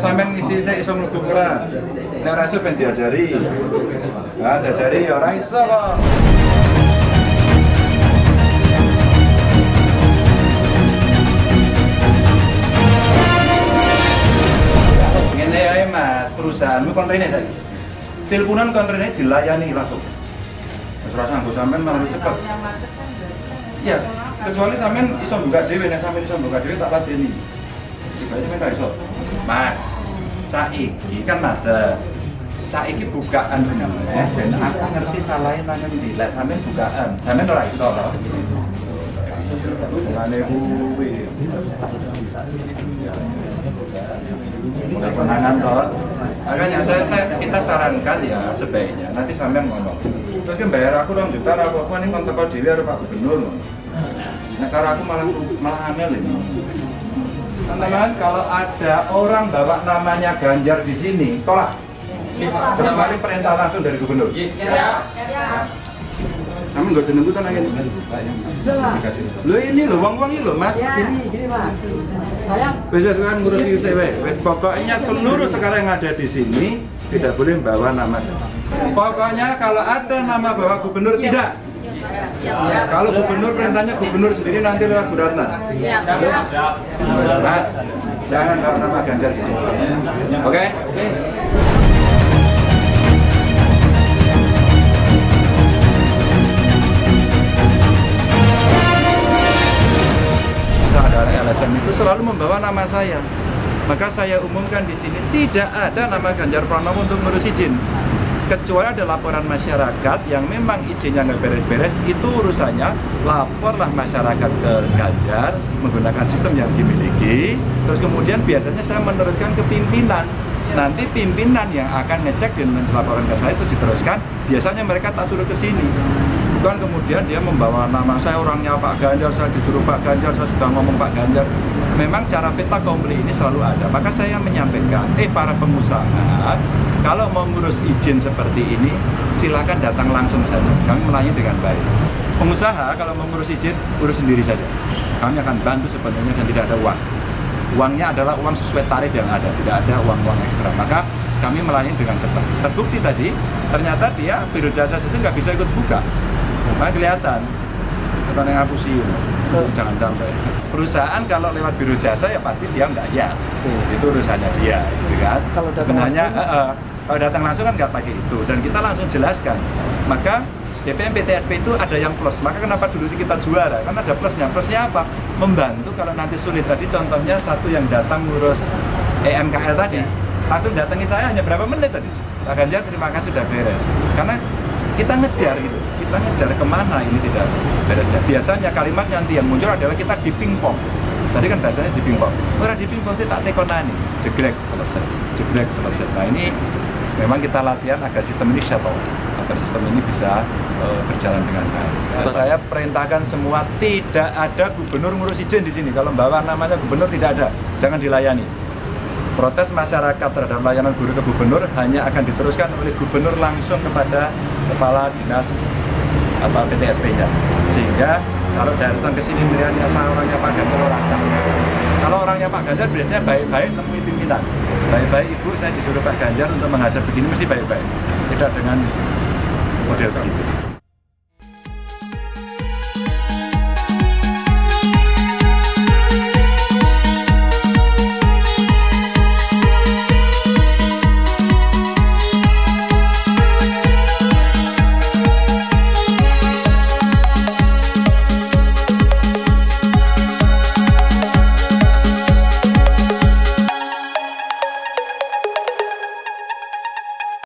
sampean ngisi sik iso mlebu ora. Nek ora iso ben diajari. Nah, diajari ya ora iso kok. Ngene ae Mas, perusahaanmu kon rene saiki. Teleponan kon rene dilayani langsung. Wis ora sanggup sampean malah cepet. Iya, kecuali sampean iso buka dhewe, nek sampean iso buka dhewe tak ladeni. Mas, saiki kan aja. Saiki bukaan bener dan aku ngerti salahnya nang ndi. Lah sampean bukaan, sampean ora iso to. Mulane kuwi. Penanganan to. Makanya saya kita sarankan ya sebaiknya nanti sampean ngomong. Terus kan bayar aku 2 juta apa aku ning kontak dhewe karo Pak Gubernur. Nah, karo aku malah amel ini. Teman-teman, kalau ada orang bawa namanya Ganjar di sini, tolak. Kembali perintah langsung dari gubernur. Iya. Kamu nggak seneng gue tanahnya. Lo ini lo, uang ini lo, Mas. Gini Mas. Sayang. Besok kan ngurusi UCW. Pokoknya seluruh sekarang yang ada di sini tidak boleh bawa nama. Pokoknya kalau ada nama bawa gubernur tidak. Ya, kalau gubernur perintahnya gubernur sendiri nanti lewat Bu Ratna. Mas, jangan bawa nama Ganjar di sini. Oke? Saudara LSM itu selalu membawa nama saya. Maka saya umumkan di sini tidak ada nama Ganjar Pranowo untuk ngurus izin. Kecuali ada laporan masyarakat yang memang izinnya nggak beres-beres, itu urusannya laporlah masyarakat ke Ganjar menggunakan sistem yang dimiliki. Terus kemudian biasanya saya meneruskan ke pimpinan. Nanti pimpinan yang akan ngecek dan laporan ke saya itu diteruskan. Biasanya mereka tak suruh ke sini. Bukan kemudian dia membawa nama saya orangnya Pak Ganjar, saya disuruh Pak Ganjar, saya sudah ngomong Pak Ganjar. Memang cara fitnah kompli ini selalu ada. Maka saya menyampaikan, para pengusaha, kalau mau ngurus izin seperti ini, silakan datang langsung saja. Kami melayani dengan baik. Pengusaha kalau mau ngurus izin, urus sendiri saja. Kami akan bantu sepenuhnya dan tidak ada uang. Uangnya adalah uang sesuai tarif yang ada, tidak ada uang-uang ekstra. Maka kami melayani dengan cepat. Terbukti tadi, ternyata dia biro jasa itu nggak bisa ikut buka. Makanya kelihatan. Kita yang aku sih. Jangan sampai perusahaan kalau lewat biro jasa ya pasti dia nggak ya itu urusannya dia gitu kan. Kalau sebenarnya kalau datang langsung kan nggak pakai itu dan kita langsung jelaskan. Maka DPM PTSP itu ada yang plus, maka kenapa dulu kita juara? Karena ada plusnya. Plusnya apa? Membantu kalau nanti sulit. Tadi contohnya satu yang datang ngurus EMKL tadi langsung datangi saya hanya berapa menit tadi. Pak Ganjar terima kasih sudah beres. Karena kita ngejar gitu, kita ngejar kemana ini tidak beresnya. Biasanya kalimat nanti yang muncul adalah kita di pingpong. Tadi kan biasanya di pingpong. Orang di pingpong sih tak tekonani, jegrek selesai, jegrek selesai. Nah ini memang kita latihan agar sistem ini settle, agar sistem ini bisa berjalan dengan baik. Nah, saya perintahkan semua tidak ada gubernur ngurus izin di sini. Kalau bawa namanya gubernur tidak ada, jangan dilayani. Protes masyarakat terhadap layanan guru ke gubernur hanya akan diteruskan oleh gubernur langsung kepada kepala dinas apa PTSP-nya. Sehingga kalau datang ke sini melihatnya orangnya Pak Ganjar langsung. Kalau orangnya Pak Ganjar biasanya baik-baik temui pimpinan. Baik-baik Ibu, saya disuruh Pak Ganjar untuk menghadap begini mesti baik-baik. Tidak dengan model begitu.